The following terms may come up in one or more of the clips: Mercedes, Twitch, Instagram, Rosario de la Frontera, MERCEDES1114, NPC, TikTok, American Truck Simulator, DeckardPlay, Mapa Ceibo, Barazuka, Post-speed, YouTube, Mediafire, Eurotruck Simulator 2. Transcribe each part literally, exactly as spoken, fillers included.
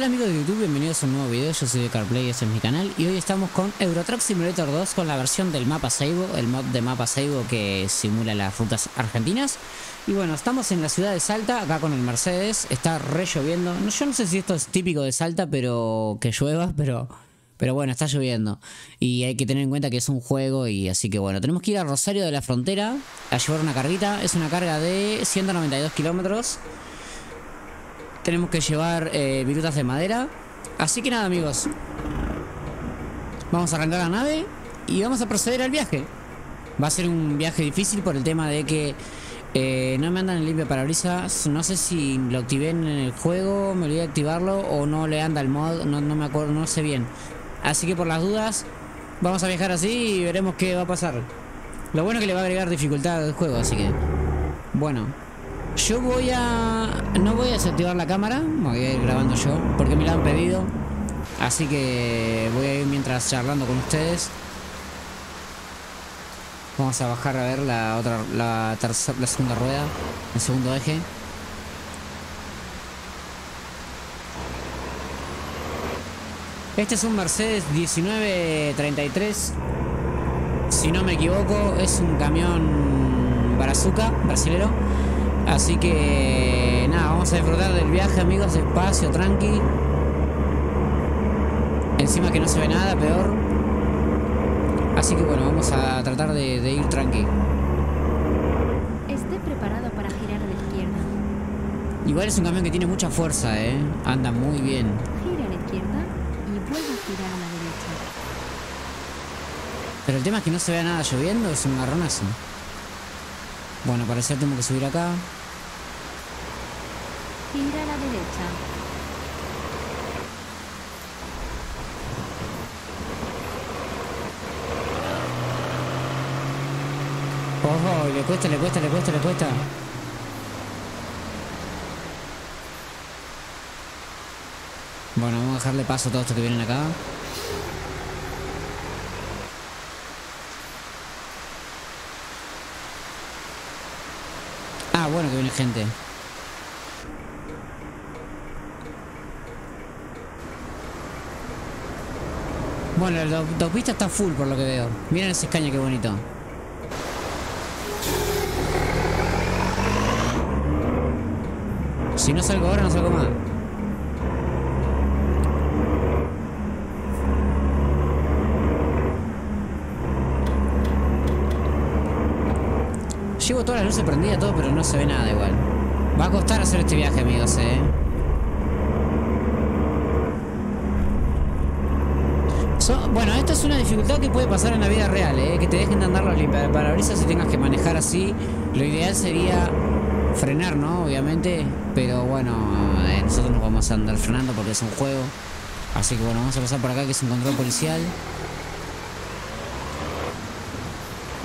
tal amigos de YouTube, bienvenidos a un nuevo video. Yo soy DeckardPlay, ese es mi canal, y hoy estamos con Eurotruck Simulator dos, con la versión del Mapa Ceibo, el mod de Mapa Ceibo que simula las rutas argentinas. Y bueno, estamos en la ciudad de Salta, acá con el Mercedes, está re lloviendo. No, yo no sé si esto es típico de Salta, pero que llueva, pero... Pero bueno, está lloviendo y hay que tener en cuenta que es un juego, y así que bueno, tenemos que ir a Rosario de la Frontera a llevar una carguita. Es una carga de ciento noventa y dos kilómetros. Tenemos que llevar eh, virutas de madera. Así que nada, amigos, vamos a arrancar la nave y vamos a proceder al viaje. Va a ser un viaje difícil por el tema de que eh, no me andan el limpio parabrisas. No sé si lo activé en el juego, me olvidé de activarlo, o no le anda el mod, no, no me acuerdo, no sé bien. Así que por las dudas vamos a viajar así y veremos qué va a pasar. Lo bueno es que le va a agregar dificultad al juego, así que... Bueno, yo voy a... no voy a desactivar la cámara, me voy a ir grabando yo, porque me la han pedido. Así que voy a ir mientras charlando con ustedes. Vamos a bajar a ver la otra, la tercera, la segunda rueda, el segundo eje. Este es un Mercedes diecinueve treinta y tres, si no me equivoco. Es un camión Barazuka, brasilero. Así que nada, vamos a disfrutar del viaje, amigos, despacio, tranqui. Encima que no se ve nada, peor. Así que bueno, vamos a tratar de, de ir tranqui. Esté preparado para girar a la izquierda. Igual es un camión que tiene mucha fuerza, eh. Anda muy bien. Gira a la izquierda. Pero el tema es que no se vea nada lloviendo, es un marronazo. Bueno, para eso tengo que subir acá. Gira a la derecha. Ojo, le cuesta, le cuesta, le cuesta, le cuesta. Bueno, vamos a dejarle paso a todos estos que vienen acá. Ah, bueno, que viene gente. Bueno, la autopista está full por lo que veo. Miren ese escaño, qué bonito. Si no salgo ahora, no salgo más. Llevo todas las luces prendidas, todo, pero no se ve nada igual. Va a costar hacer este viaje, amigos, eh. So, bueno, esta es una dificultad que puede pasar en la vida real, eh. Que te dejen de andar los limpiaparabrisas y tengas que manejar así. Lo ideal sería frenar, ¿no? Obviamente. Pero bueno, eh, nosotros nos vamos a andar frenando porque es un juego. Así que bueno, vamos a pasar por acá, que es un control policial.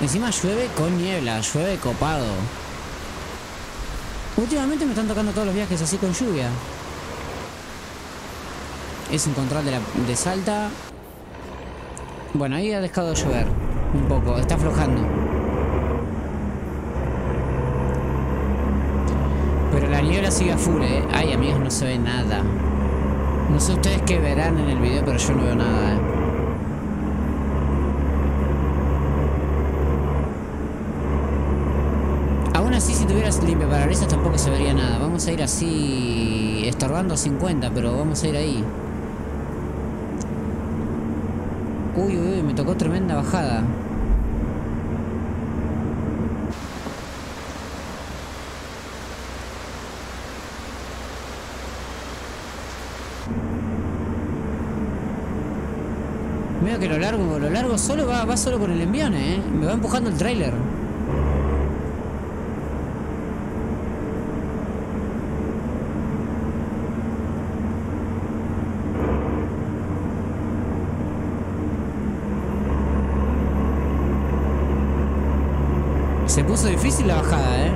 Encima llueve con niebla, llueve copado. Últimamente me están tocando todos los viajes así con lluvia. Es un control de, la, de Salta. Bueno, ahí ha dejado de llover un poco, está aflojando. Pero la niebla sigue a full, eh. Ay, amigos, no se ve nada. No sé ustedes qué verán en el video, pero yo no veo nada, eh. Así, si tuvieras limpiaparabrisas tampoco se vería nada. Vamos a ir así, estorbando cincuenta, pero vamos a ir ahí. Uy, uy, uy, me tocó tremenda bajada. Veo que lo largo, lo largo solo va, va solo con el envión, eh. Me va empujando el tráiler. Se puso difícil la bajada, eh.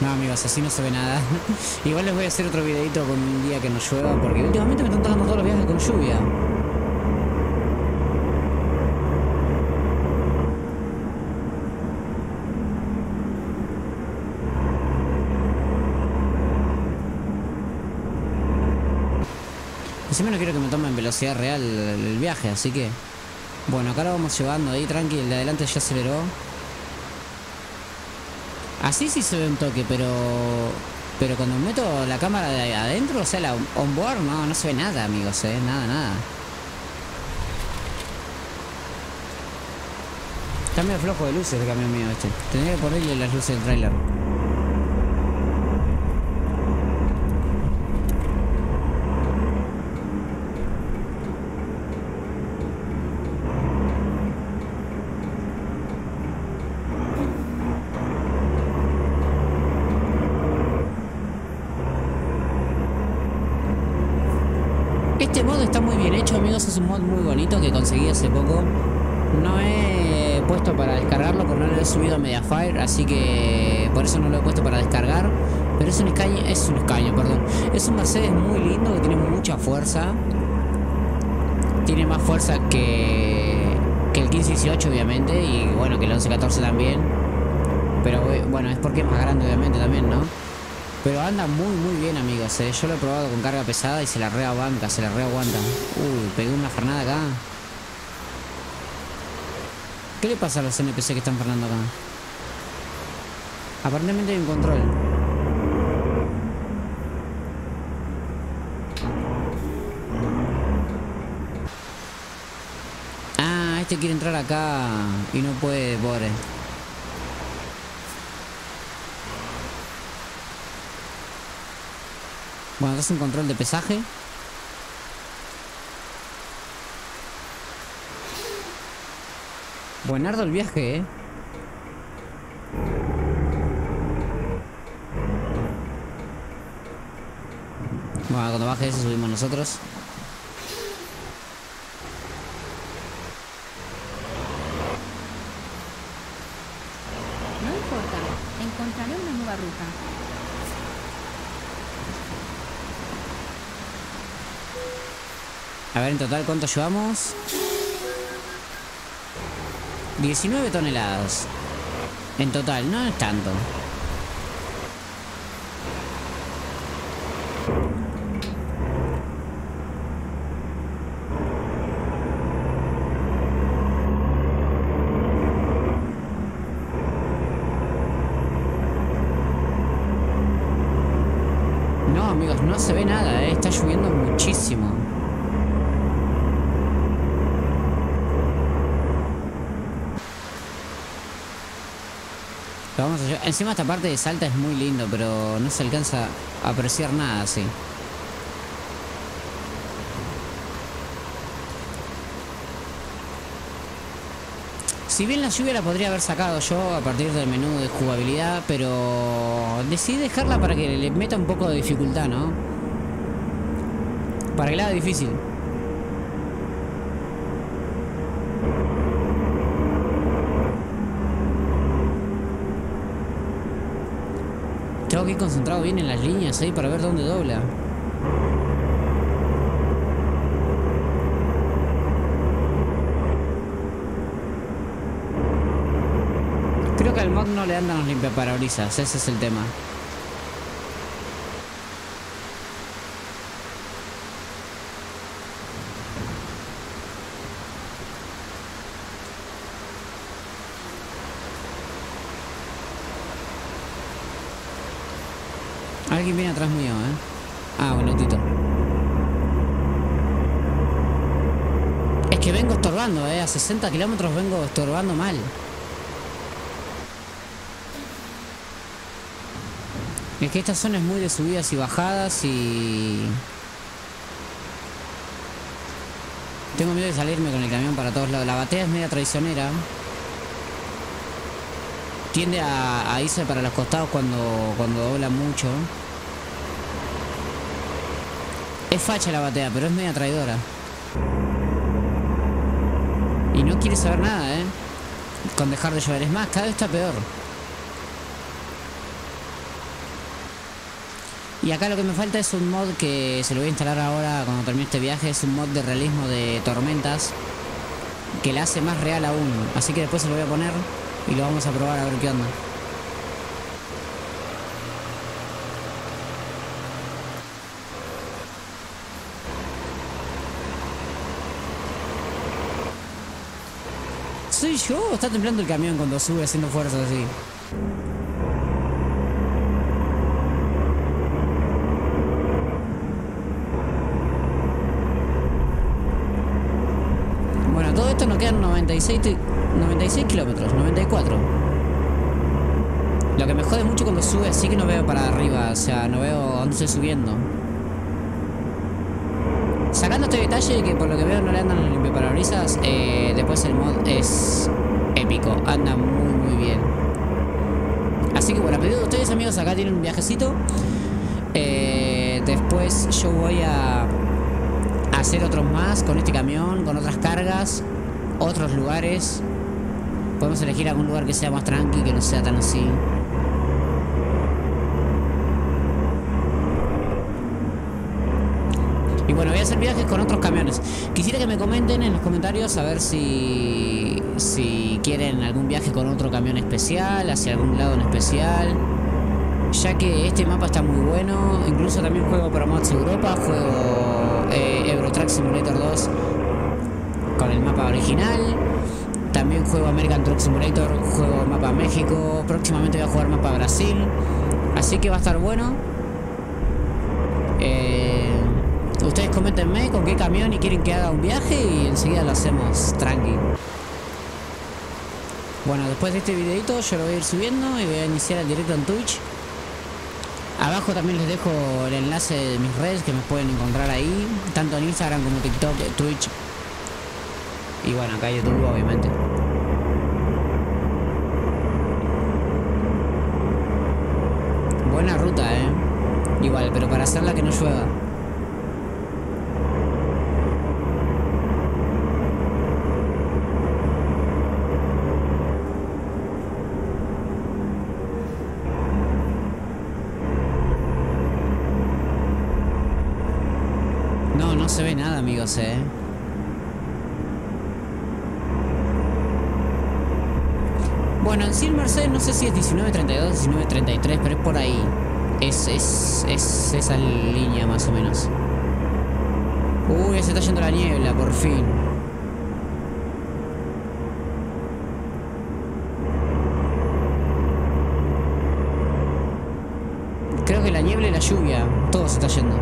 No, amigos, así no se ve nada. Igual les voy a hacer otro videito con un día que no llueva, porque últimamente me están tocando todos los viajes con lluvia. Encima no quiero que me tomen velocidad real el viaje, así que... Bueno, acá lo vamos llevando ahí, tranqui, el de adelante ya aceleró. Así sí se ve un toque, pero... Pero cuando meto la cámara de adentro, o sea, la onboard, no, no se ve nada, amigos, eh, nada, nada. Está medio flojo de luces el camión mío este. Tendría que ponerle las luces del tráiler. Este mod está muy bien hecho, amigos, es un mod muy bonito que conseguí hace poco. No he puesto para descargarlo porque no lo he subido a Mediafire, así que por eso no lo he puesto para descargar. Pero es un escaño, es un escaño, perdón. Es un Mercedes muy lindo que tiene mucha fuerza. Tiene más fuerza que, que el quince dieciocho, obviamente, y bueno, que el once catorce también. Pero bueno, es porque es más grande, obviamente, también, ¿no? Pero anda muy muy bien, amigos, eh. Yo lo he probado con carga pesada y se la reabanca, se la reaguanta. Uy, pegué una frenada acá. ¿Qué le pasa a los N P C que están frenando acá? Aparentemente hay un control. Ah, este quiere entrar acá y no puede, pobre. Bueno, acá es un control de pesaje. Buenardo el viaje, eh. Bueno, cuando baje eso subimos nosotros. No importa, encontraré una nueva ruta. A ver, en total, ¿cuánto llevamos? diecinueve toneladas. En total, no es tanto. No, amigos, no se ve nada, eh. Está lloviendo muchísimo. Vamos a... Encima esta parte de Salta es muy lindo, pero no se alcanza a apreciar nada así. Si bien la lluvia la podría haber sacado yo a partir del menú de jugabilidad, pero decidí dejarla para que le meta un poco de dificultad, ¿no? Para que la haga difícil. Tengo que ir concentrado bien en las líneas ahí, ¿eh?, para ver dónde dobla. Creo que al mod no le andan los limpiaparabrisas, ese es el tema. Alguien viene atrás mío, ¿eh? Ah, bueno, Tito. Es que vengo estorbando, ¿eh? A sesenta kilómetros vengo estorbando mal. Es que esta zona es muy de subidas y bajadas y... Tengo miedo de salirme con el camión para todos lados. La batea es media traicionera. Tiende a, a irse para los costados cuando, cuando dobla mucho. Es facha la batea, pero es media traidora. Y no quiere saber nada, ¿eh? Con dejar de llover. Es más, cada vez está peor. Y acá lo que me falta es un mod que se lo voy a instalar ahora cuando termine este viaje. Es un mod de realismo de tormentas que la hace más real aún. Así que después se lo voy a poner y lo vamos a probar a ver qué onda. ¿Soy yo o está temblando el camión cuando sube haciendo fuerza así? Bueno, todo esto nos quedan noventa y seis kilómetros, noventa y cuatro. Lo que me jode mucho cuando sube, así que no veo para arriba, o sea, no veo dónde estoy subiendo. Sacando este detalle que por lo que veo no le andan los limpiaparabrisas, eh, después el mod es épico, anda muy muy bien. Así que bueno, a pedido de ustedes amigos, acá tienen un viajecito. Eh, después yo voy a hacer otros más con este camión, con otras cargas, otros lugares. Podemos elegir algún lugar que sea más tranqui, que no sea tan así. Y bueno, voy a hacer viajes con otros camiones. Quisiera que me comenten en los comentarios a ver si si quieren algún viaje con otro camión especial, hacia algún lado en especial, ya que este mapa está muy bueno. Incluso también juego para mods Europa, juego eh, Eurotruck Simulator dos con el mapa original. También juego American Truck Simulator, juego mapa México, próximamente voy a jugar mapa Brasil, así que va a estar bueno. Eh, ustedes coméntenme con qué camión y quieren que haga un viaje y enseguida lo hacemos tranqui. Bueno, después de este videito yo lo voy a ir subiendo y voy a iniciar el directo en Twitch. Abajo también les dejo el enlace de mis redes que me pueden encontrar ahí, tanto en Instagram como TikTok, Twitch. Y bueno, acá YouTube obviamente. Buena ruta, eh. Igual, pero para hacerla que no llueva. No, no se ve nada, amigos, eh. Bueno, en sí el Mercedes no sé si es diecinueve treinta y dos, diecinueve treinta y tres, pero es por ahí. Es, es, es esa línea más o menos. Uy, se está yendo la niebla, por fin. Creo que la niebla y la lluvia, todo se está yendo.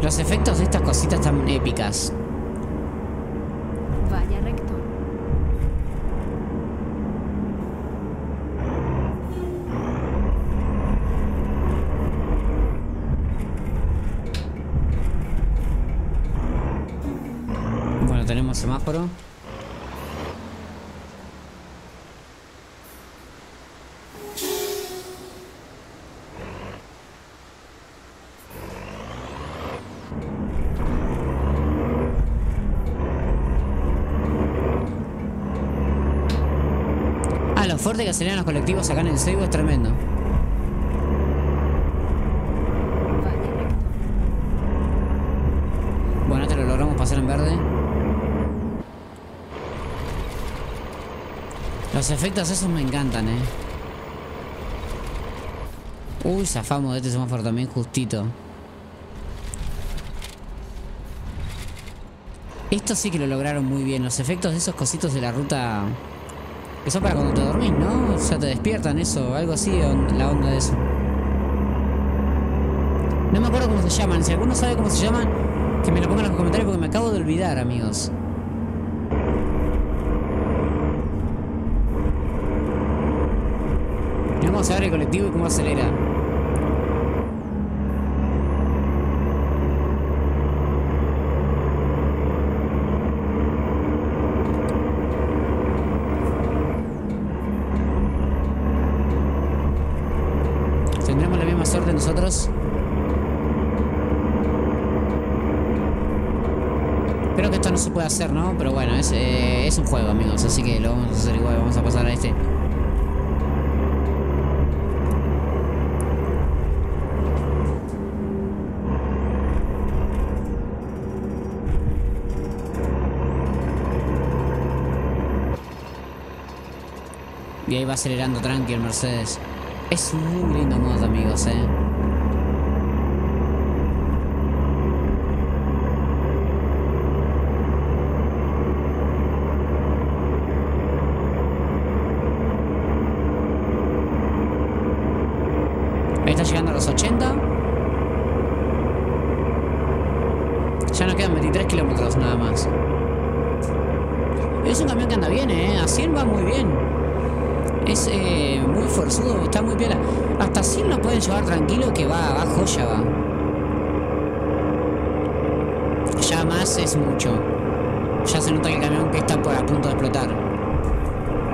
Los efectos de estas cositas tan épicas. Vaya recto. Bueno, tenemos semáforo. Fuerte que aceleran los colectivos acá en el Ceibo es tremendo. Bueno, te lo logramos pasar en verde. Los efectos esos me encantan, eh. Uy, zafamos de este semáforo también justito. Esto sí que lo lograron muy bien. Los efectos de esos cositos de la ruta... Que son para cuando te dormís, ¿no? O sea, te despiertan, eso, algo así, on, la onda de eso. No me acuerdo cómo se llaman. Si alguno sabe cómo se llaman, que me lo pongan en los comentarios porque me acabo de olvidar, amigos. Mirá cómo se abre el colectivo y cómo acelera. Suerte nosotros. Creo que esto no se puede hacer, ¿no? Pero bueno, es, eh, es un juego, amigos. Así que lo vamos a hacer igual. Vamos a pasar a este. Y ahí va acelerando tranqui el Mercedes. Es un muy lindo modo, amigos, eh. Ahí está llegando a los ochenta. Ya nos quedan veintitrés kilómetros nada más. Es un camión que anda bien, eh. A cien va muy bien. Es eh, muy forzudo, está muy piola. Hasta cien lo pueden llevar tranquilo, que va, va joya, va. Ya más es mucho. Ya se nota que el camión que está por a punto de explotar.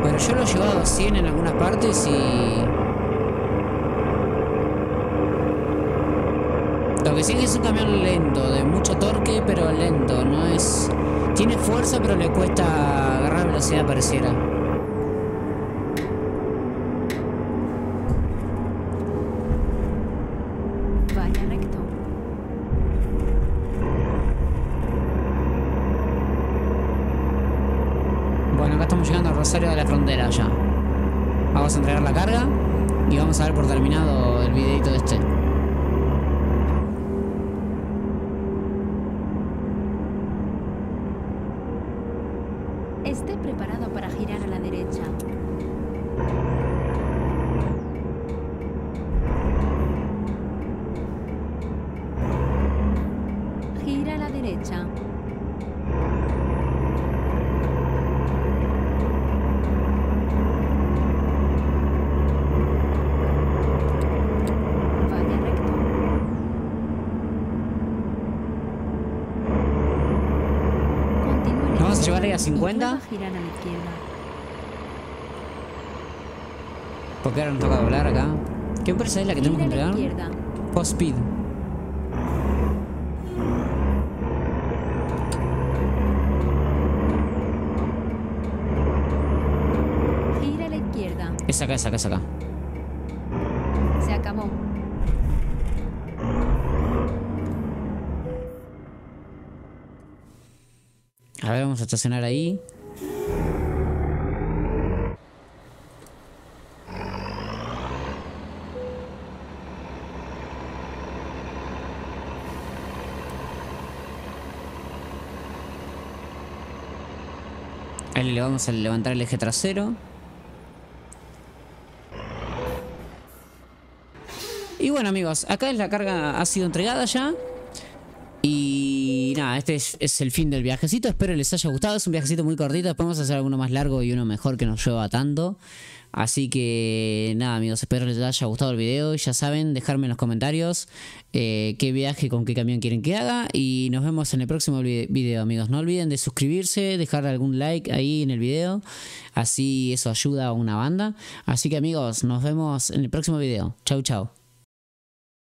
Pero yo lo he llevado a cien en algunas partes y... Lo que sí es que es un camión lento, de mucho torque, pero lento. No es... Tiene fuerza, pero le cuesta agarrar velocidad, pareciera. Rosario de la Frontera ya. Vamos a entregar la carga y vamos a ver por terminado el videito de este. Esté preparado para girar a la derecha. Gira a la derecha. A cincuenta, giran a la izquierda. Porque ahora nos toca doblar acá. ¿Qué empresa es la que tenemos que entregar? Post-speed. Gira a la izquierda. Es acá, es acá, es acá. Se acabó. A ver, vamos a estacionar ahí. Ahí le vamos a levantar el eje trasero. Y bueno, amigos, acá es la carga, ha sido entregada ya. Y nada, este es, es el fin del viajecito. Espero les haya gustado. Es un viajecito muy cortito. Después vamos a hacer alguno más largo y uno mejor que nos lleva tanto. Así que nada, amigos, espero les haya gustado el video. Ya saben, dejarme en los comentarios eh, qué viaje con qué camión quieren que haga. Y nos vemos en el próximo video, amigos. No olviden de suscribirse, dejar algún like ahí en el video. Así eso ayuda a una banda. Así que, amigos, nos vemos en el próximo video. Chau, chau.